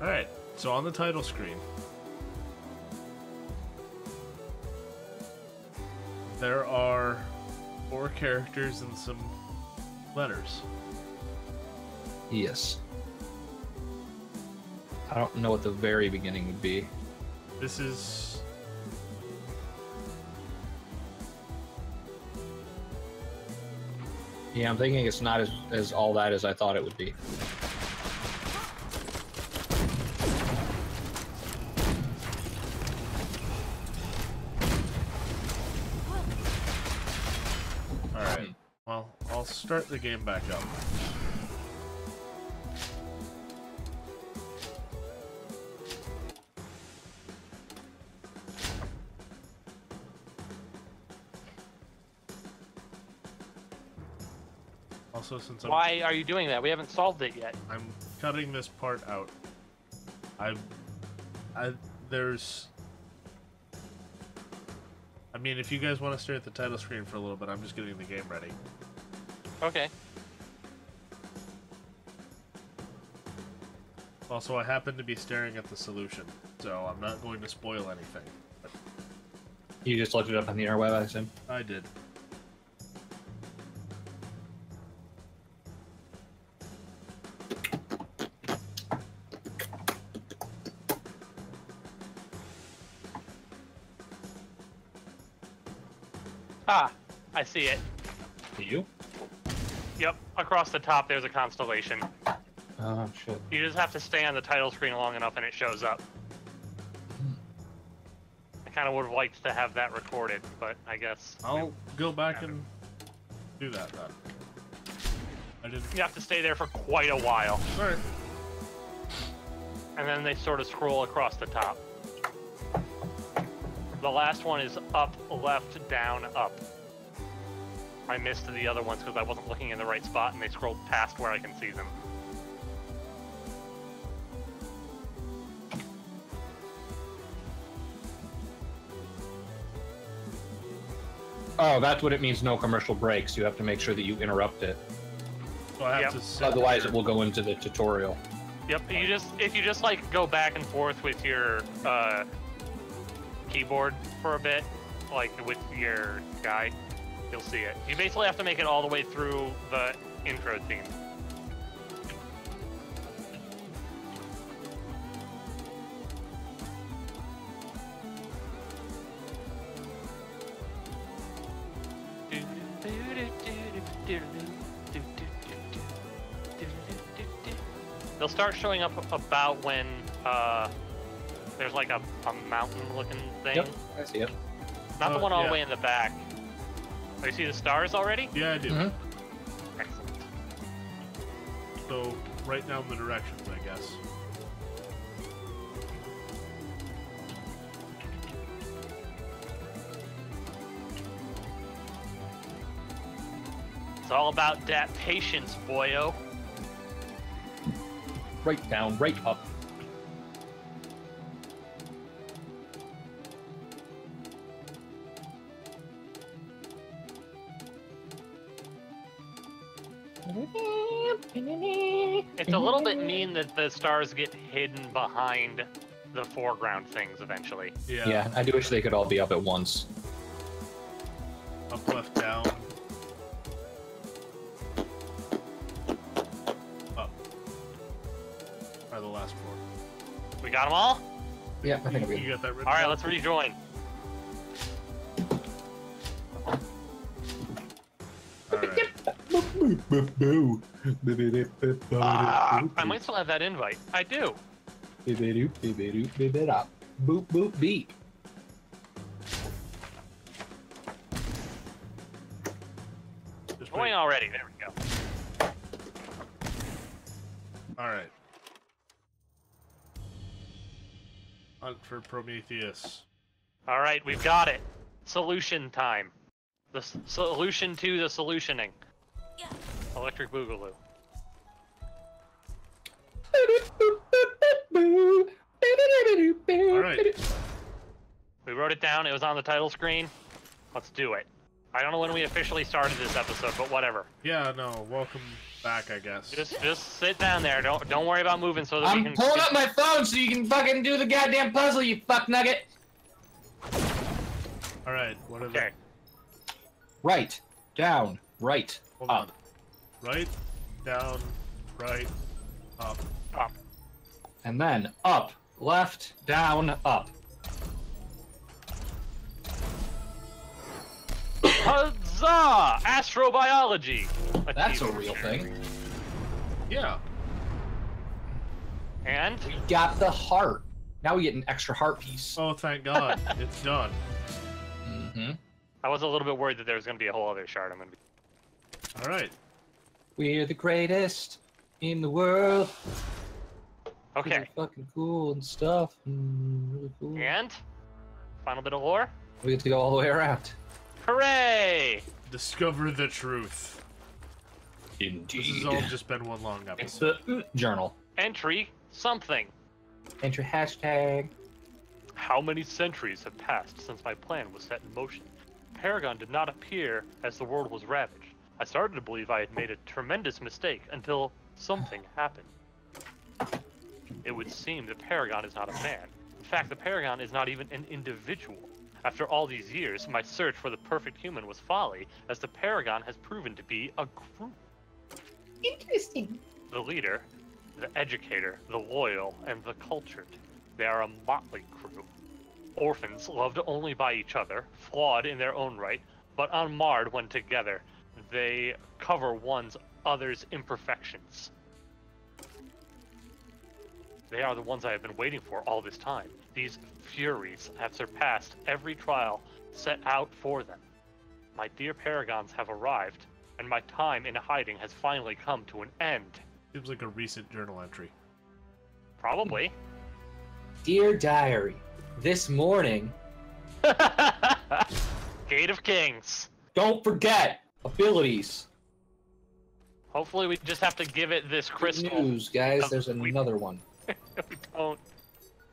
Alright, so on the title screen, there are 4 characters and some letters. Yes. I don't know what the very beginning would be. This is... yeah, I'm thinking it's not as all that as I thought it would be. Alright, well, I'll start the game back up. Also, since I'm... why are you doing that? We haven't solved it yet. I'm cutting this part out. I mean, if you guys want to stare at the title screen for a little bit, I'm just getting the game ready. Okay. Also, I happen to be staring at the solution, so I'm not going to spoil anything. But... you just looked it up on the interweb, I assume? I did. Ah, I see it. Do you? Yep, across the top there's a constellation. Oh, shit. You just have to stay on the title screen long enough and it shows up. I kind of would have liked to have that recorded, but I guess... I'll go back and do that, then. I didn't... you have to stay there for quite a while. Alright. And then they sort of scroll across the top. The last one is up, left, down, up. I missed the other ones because I wasn't looking in the right spot and they scrolled past where I can see them. Oh, that's what it means, no commercial breaks. You have to make sure that you interrupt it. So I have to otherwise it will go into the tutorial. Yep, you just if you just like go back and forth with your keyboard for a bit, like with your guy, you'll see it. You basically have to make it all the way through the intro theme. They'll start showing up about when there's like a mountain-looking thing. Yep, I see it. Not the one all the way in the back. Oh, you see the stars already? Yeah, I do. Mm-hmm. Excellent. So, right down the directions, I guess. It's all about that patience, boyo. Right down, right up. It's a little bit mean that the stars get hidden behind the foreground things eventually. Yeah. Yeah, I do wish they could all be up at once. Up, left, down. Up. Are the last 4. We got them all? Yeah, I think we got that. All right, let's rejoin. I might still have that invite. I do. Boop boop beep. Join already. There we go. All right. Hunt for Prometheus. All right, we've got it. Solution time. The solution to the solutioning. Electric Boogaloo. Alright. We wrote it down, it was on the title screen. Let's do it. I don't know when we officially started this episode, but whatever. Yeah, no, welcome back, I guess. Just sit down there. Don't worry about moving so that we can... I'm pulling up my phone so you can fucking do the goddamn puzzle, you fuck nugget. All right, what are they? Right, down, right, hold up. On. Right, down, right, up. Up. And then up, left, down, up. Huzzah! Astrobiology! That's a real thing. Yeah. And? We got the heart. Now we get an extra heart piece. Oh, thank God. It's done. Mm-hmm. I was a little bit worried that there was going to be a whole other shard. I'm going to be... Alright. We're the greatest in the world. Okay. Really fucking cool and stuff. Mm, really cool. And? Final bit of lore? We get to go all the way around. Hooray! Discover the truth. Indeed. This has all just been one long episode. It's the journal. Entry something. Entry hashtag. How many centuries have passed since my plan was set in motion? Paragon did not appear as the world was ravaged. I started to believe I had made a tremendous mistake until something happened. It would seem the Paragon is not a man. In fact, the Paragon is not even an individual. After all these years, my search for the perfect human was folly, as the Paragon has proven to be a group. Interesting. The leader, the educator, the loyal, and the cultured. They are a motley crew. Orphans loved only by each other, flawed in their own right, but unmarred when together. They cover one's other's imperfections. They are the ones I have been waiting for all this time. These Furies have surpassed every trial set out for them. My dear Paragons have arrived, and my time in hiding has finally come to an end. Seems like a recent journal entry. Probably. Dear Diary, this morning... Gate of Kings. Don't forget abilities. Hopefully we just have to give it this crystal. Good news, guys. There's another one. We don't.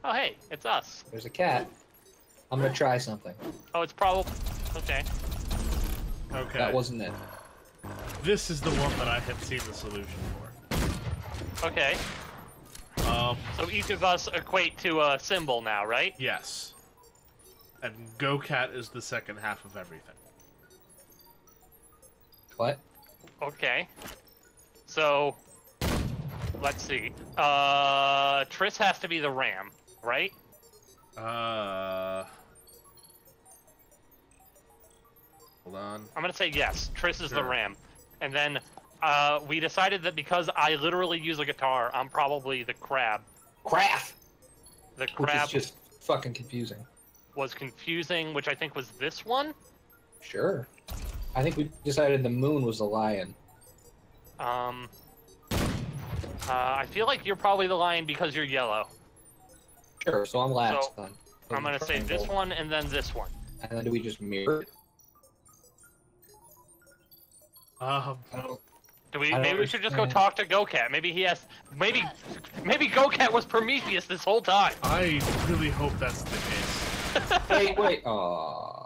Oh, hey, it's us. There's a cat. I'm gonna try something. Oh, it's probably... Okay. Okay. That wasn't it. This is the one that I have seen the solution for. Okay. So each of us equate to a symbol now, right? Yes. And Go Cat is the second half of everything. What? Okay. So... Let's see. Triss has to be the ram, right? Hold on. I'm gonna say yes. Triss is the ram, and then we decided that because I literally use a guitar, I'm probably the crab. The crab. Which is just fucking confusing. Was confusing, which I think was this one. Sure. I think we decided the moon was the lion. I feel like you're probably the lion because you're yellow. Sure, so I'm last then. So I'm gonna say this one and then this one. And then do we just mirror it? Do we? Maybe we should just go talk to Go Cat. Maybe he has. Maybe Go Cat was Prometheus this whole time. I really hope that's the case. wait. Aww.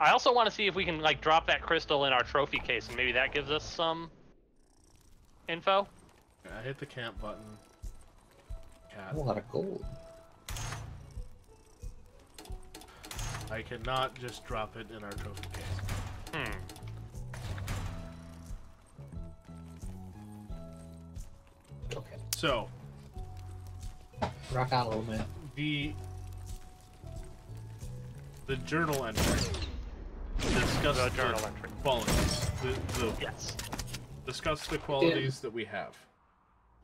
I also want to see if we can like drop that crystal in our trophy case, and maybe that gives us some. Info? Yeah, I hit the camp button. Cat. A lot of gold. I cannot just drop it in our trophy case. Hmm. Okay. So. Rock out a little bit. The journal entry. Discuss the journal entry. Qualities. Yes. Discuss the qualities that we have.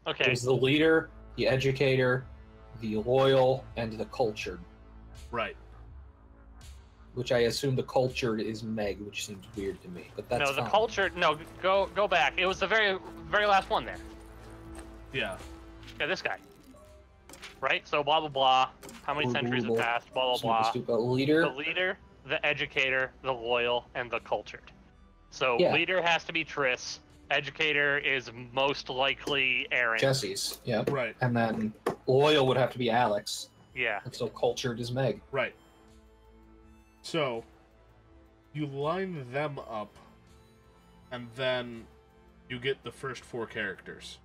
Okay. There's the leader, the educator, the loyal, and the cultured. Right. Which I assume the cultured is Meg, which seems weird to me. But that's no, the fine. Cultured. No, go back. It was the very last one there. Yeah. Yeah, this guy. Right. So blah blah blah. How many centuries have passed? Blah blah blah. Leader. The leader, the educator, the loyal, and the cultured. So leader has to be Triss. Educator is most likely Aaron. Jesse's, yeah. Right. And then loyal would have to be Alex. Yeah. And so cultured is Meg. Right. So, you line them up, and then you get the first four characters.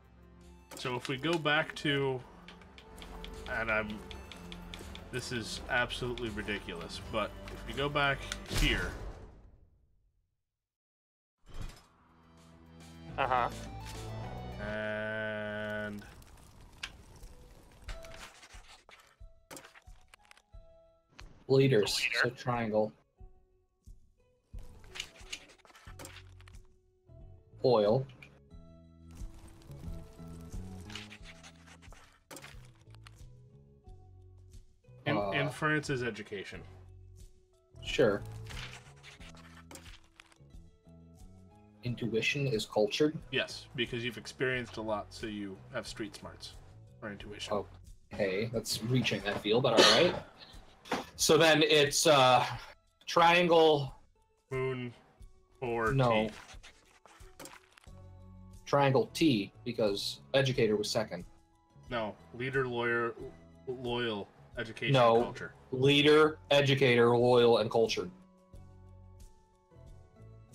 So if we go back to, and I'm, this is absolutely ridiculous, but if we go back here. Uh-huh. And leaders, so triangle. Oil. And France's education. Sure. Intuition is cultured? Yes, because you've experienced a lot, so you have street smarts or intuition. Okay, that's reaching, I feel, but alright. So then it's triangle... Moon or no. T. Triangle T, because educator was second. No, leader, lawyer, loyal, education, no, and culture. Leader, educator, loyal, and cultured.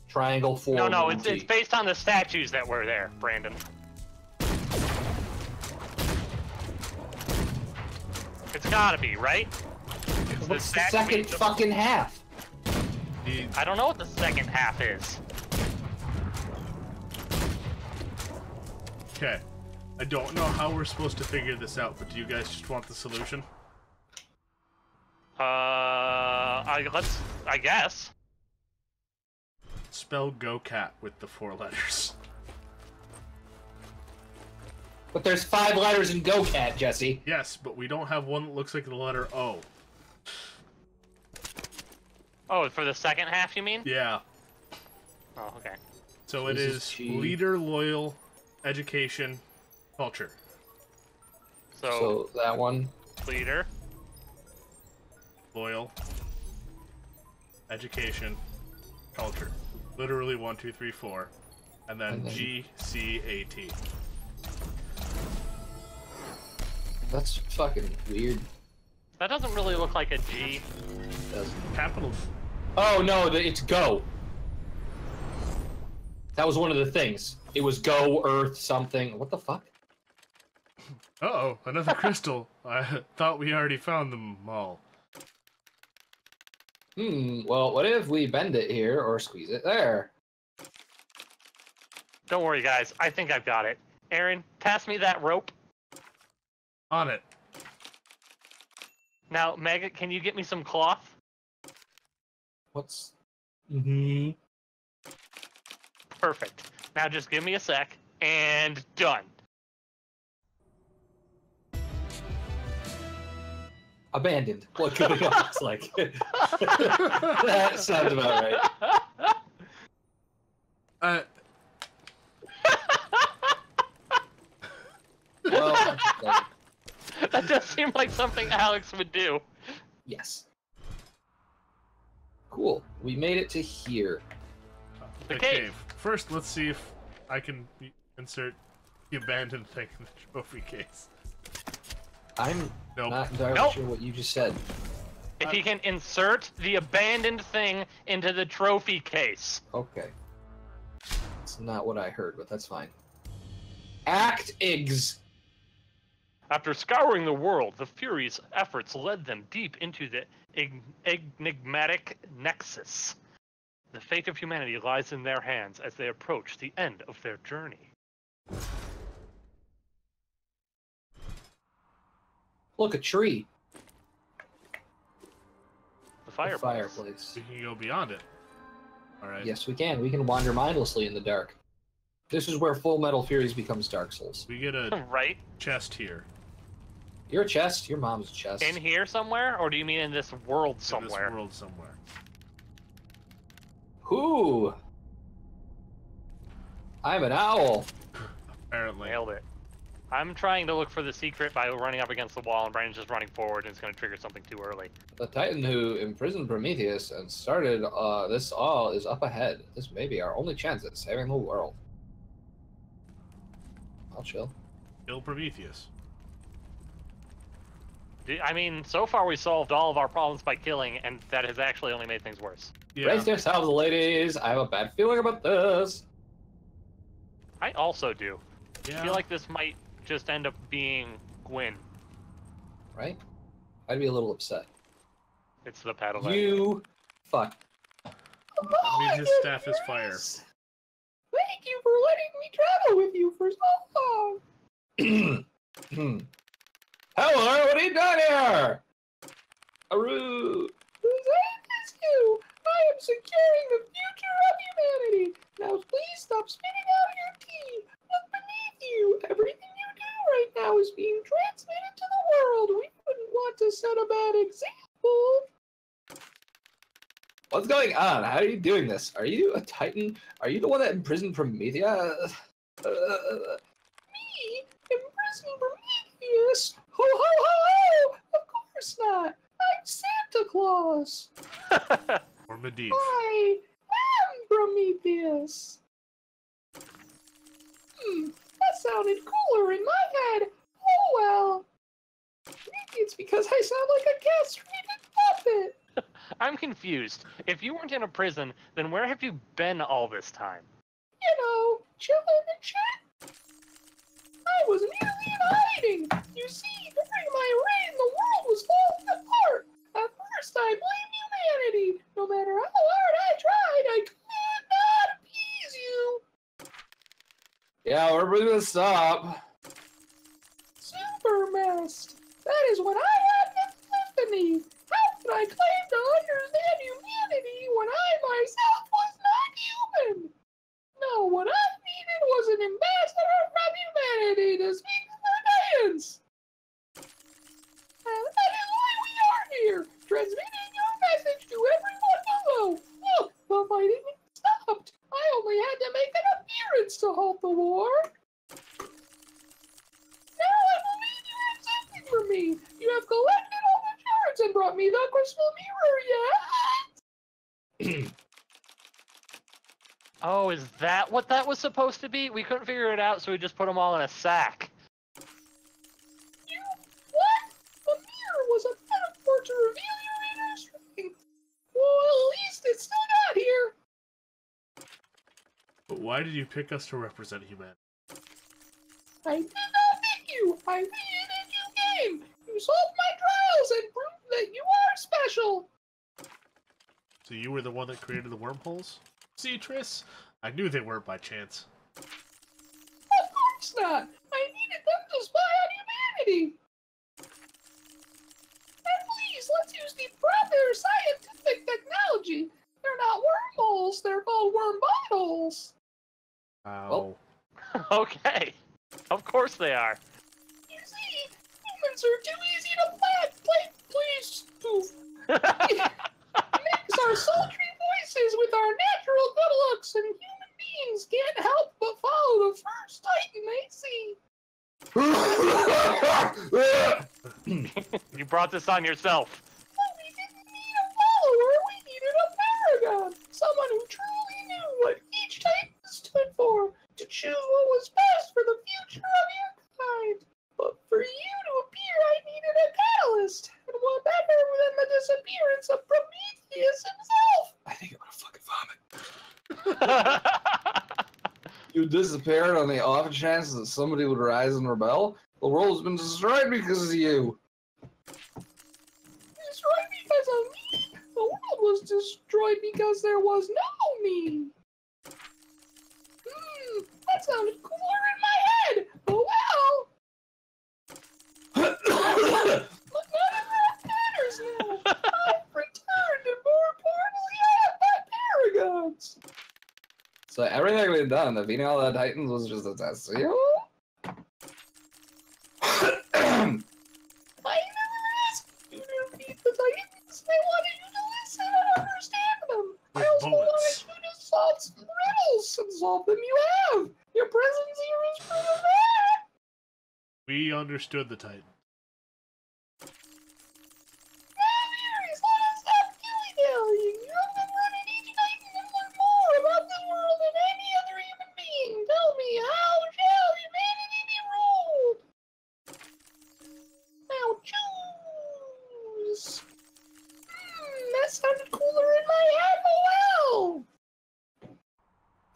Triangle 4. No, no, it's based on the statues that were there, Brandon. It's gotta be, right? What's the second fucking half? I don't know what the second half is. Okay. I don't know how we're supposed to figure this out, but do you guys just want the solution? I guess. Spell Go Cat with the 4 letters. But there's 5 letters in Go Cat, Jesse. Yes, but we don't have one that looks like the letter O. Oh, for the second half, you mean? Yeah. Oh, okay. So Jesus, it is leader, loyal, education, culture. So that one. Leader. Loyal. Education. Culture. Literally 1, 2, 3, 4, and then G C A T. That's fucking weird. That doesn't really look like a G. It doesn't. Capital. Oh no, it's go. That was one of the things. It was go Earth something. What the fuck? Uh oh, another crystal. I thought we already found them all. Hmm, well, what if we bend it here, or squeeze it there? Don't worry, guys. I think I've got it. Aaron, pass me that rope. On it. Now, Maggot, can you get me some cloth? What's... Mm-hmm. Perfect. Now just give me a sec, and done. Abandoned. What could it looks like? That sounds about right. Well, that does seem like something Alex would do. Yes. Cool. We made it to here. The cave. First, let's see if I can insert the abandoned thing in the trophy case. I'm not entirely sure what you just said. If he can insert the abandoned thing into the trophy case. Okay. That's not what I heard, but that's fine. Act-igs. After scouring the world, the Furies' efforts led them deep into the enigmatic nexus. The fate of humanity lies in their hands as they approach the end of their journey. Look, a tree. The fireplace. We can go beyond it. All right. Yes, we can. We can wander mindlessly in the dark. This is where Full Metal Furies becomes Dark Souls. We get a chest here. Your chest? Your mom's chest. In here somewhere? Or do you mean in this world somewhere? In this world somewhere. Ooh. I'm an owl. Apparently. Nailed it. I'm trying to look for the secret by running up against the wall, and Brandon's just running forward, and it's going to trigger something too early. The Titan who imprisoned Prometheus and started this all is up ahead. This may be our only chance at saving the world. I'll chill. Kill Prometheus. I mean, so far we solved all of our problems by killing, and that has actually only made things worse. Yeah. Raise yourselves, ladies. I have a bad feeling about this. I also do. Yeah. I feel like this might just end up being Gwyn. Right? I'd be a little upset. It's the paddle. You fuck. I mean, his staff is fire. Thank you for letting me travel with you for so long. Hello, what are you doing here? Aru. Who's this you? I am securing the future of humanity. Now please stop spitting out your tea. Look beneath you. Everything you do right now is being transmitted to the world. We wouldn't want to set a bad example. What's going on? How are you doing this? Are you a Titan? Are you the one that imprisoned Prometheus? Me? Imprisoned Prometheus? Ho ho ho ho! Of course not! I'm Santa Claus! Or Medivh. I am Prometheus! Hmm, that sounded cooler in my head! Oh well! Maybe it's because I sound like a castrated puppet! I'm confused. If you weren't in a prison, then where have you been all this time? You know, chilling and shit. I was merely in hiding. You see, during my reign, the world was falling apart. At first, I blamed humanity. No matter how hard I tried, I could not appease you. Yeah, we're bringing this up. Super messed. That is what I had to epiphany. I claim to understand humanity when I myself was not human. No, what I needed was an ambassador from humanity to speak to the Titans. And that is why we are here, transmitting your message to everyone below. Look, the fighting stopped. I only had to make an appearance to halt the war. Now I believe you have something for me. You have collected and brought me the crystal mirror, yeah? Oh, is that what that was supposed to be? We couldn't figure it out, so we just put them all in a sack. You... what? The mirror was a metaphor to reveal your inner strength. Well, at least it's still not here. But why did you pick us to represent humanity? I did not pick you. I created your game. You solved my trials and proved that you are special! So you were the one that created the wormholes? See, Triss? I knew they weren't by chance. Of course not! I needed them to spy on humanity! And please, let's use the proper scientific technology! They're not wormholes, they're called worm bottles! Ow. Oh. Okay. Of course they are. You see, humans are too easy to please, poof. Mix our sultry voices with our natural good looks, and human beings can't help but follow the first Titan they see. You brought this on yourself. But we didn't need a follower, we needed a paragon. Someone who truly knew what each Titan stood for, to choose what was best for the future of your kind. But for you to appear, I needed a catalyst. And what better than the disappearance of Prometheus himself? I think I'm gonna fucking vomit. You disappeared on the off chance that somebody would rise and rebel? The world's been destroyed because of you. Destroyed because of me? The world was destroyed because there was no me. Hmm, that sounded cooler in my head. Oh well. But none of that matters now. I've returned, and more importantly, I have my paragons. So everything we've done, the beating all the Titans, was just a test for you. I never asked you to beat the Titans. I wanted you to listen and understand them. I also wanted you to solve some riddles, and solve them you have. Your presence here is proof of that. We understood the Titans.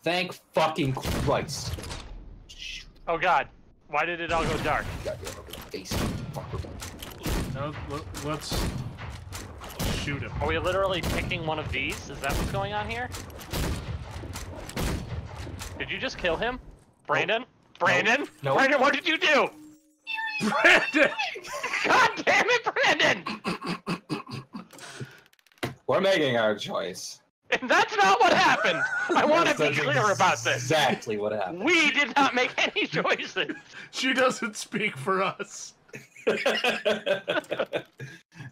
Thank fucking Christ. Oh god. Why did it all go dark? Goddamn, over the face, fucker. No, let's shoot him. Are we literally picking one of these? Is that what's going on here? Did you just kill him? Brandon? Oh. Brandon? No. Brandon, what did you do? Brandon! God damn it, Brandon! We're making our choice. And that's not what happened! I want to be clear about this. Exactly what happened. We did not make any choices. She doesn't speak for us.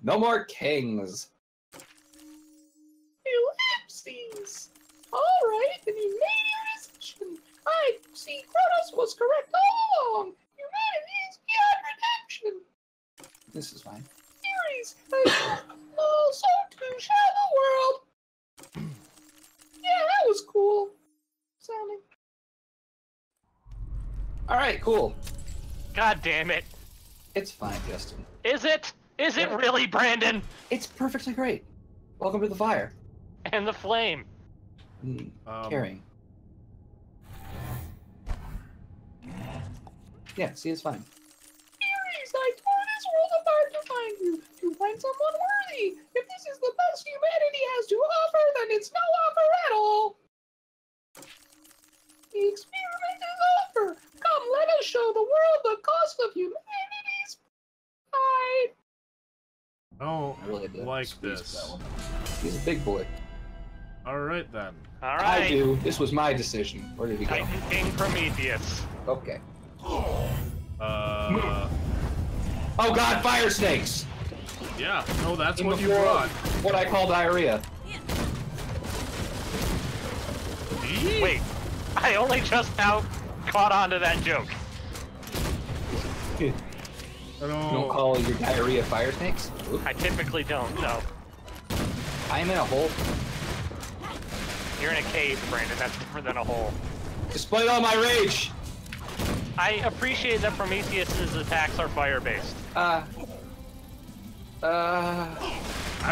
No more kings. Two Epstein's. Alright, then you made your decision. I see Kronos was correct all along. You made it is beyond redemption. This is fine. Furies, also to shadow world. Yeah, that was cool sounding. All right, cool. God damn it! It's fine, Justin. Is it? Is it really, Brandon? It's perfectly great. Welcome to the fire. And the flame. Carrying. Yeah, see, it's fine. Ares, I tore this world apart to find you. You find someone worthy. If this is the best humanity has to offer, then it's no offer at all. The experiment is over. Come, let us show the world the cost of humanity's pride. Oh, I really like this. He's a big boy. All right then. All right. I do. This was my decision. Where did he go? King Prometheus. Okay. Oh god, fire snakes! Yeah, no, that's what you brought. What I call diarrhea. Yeah. Wait, I only just now caught on to that joke. You don't call your diarrhea fire snakes? Oops. I typically don't, no. I'm in a hole. You're in a cave, Brandon, that's different than a hole. Display all my rage! I appreciate that Prometheus' attacks are fire-based. I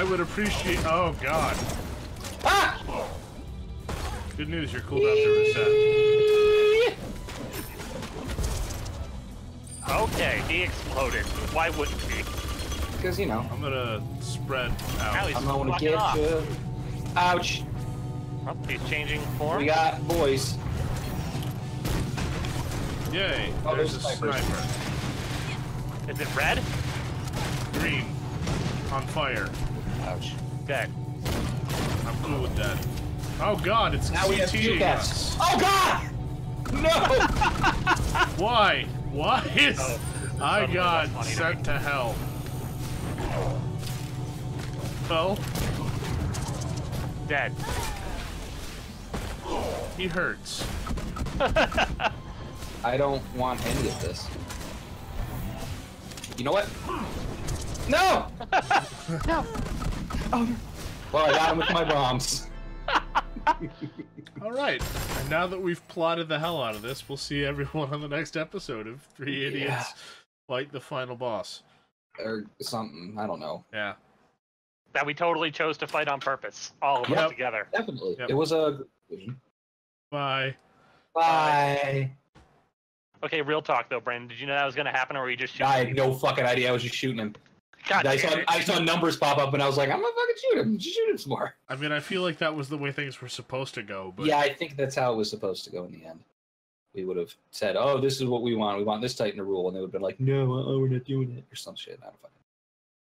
would appreciate... Oh, God. Ah! Good news, your cooldowns are reset. Okay, he exploded. Why wouldn't he? Because, you know. I'm gonna spread out. I'm gonna get you. Ouch. Oh, he's changing form. We got boys. Yay, oh, there's a sniper. Is it red? Green. On fire. Ouch. Dead. I'm cool with that. Oh god, it's now CT. We have two deaths. Oh god! No! Why? Why is... Oh, I got sent to hell. Fell. Dead. He hurts. I don't want any of this. You know what? No! No! Oh. Well, I got him with my bombs. Alright, and now that we've plotted the hell out of this, we'll see everyone on the next episode of Three Idiots Fight the Final Boss. Or something, I don't know. Yeah. That we totally chose to fight on purpose. All of us together. Definitely. Yep. It was a... Bye. Bye. Okay, real talk though, Brandon. Did you know that was gonna happen, or were you just shooting? I had no fucking idea. I was just shooting him. God damn it. I saw numbers pop up, and I was like, I'm gonna fucking shoot him. Just shoot him some more. I mean, I feel like that was the way things were supposed to go. But... Yeah, I think that's how it was supposed to go in the end. We would have said, oh, this is what we want. We want this Titan to rule, and they would have been like, no, we're not doing it, or some shit. I don't fucking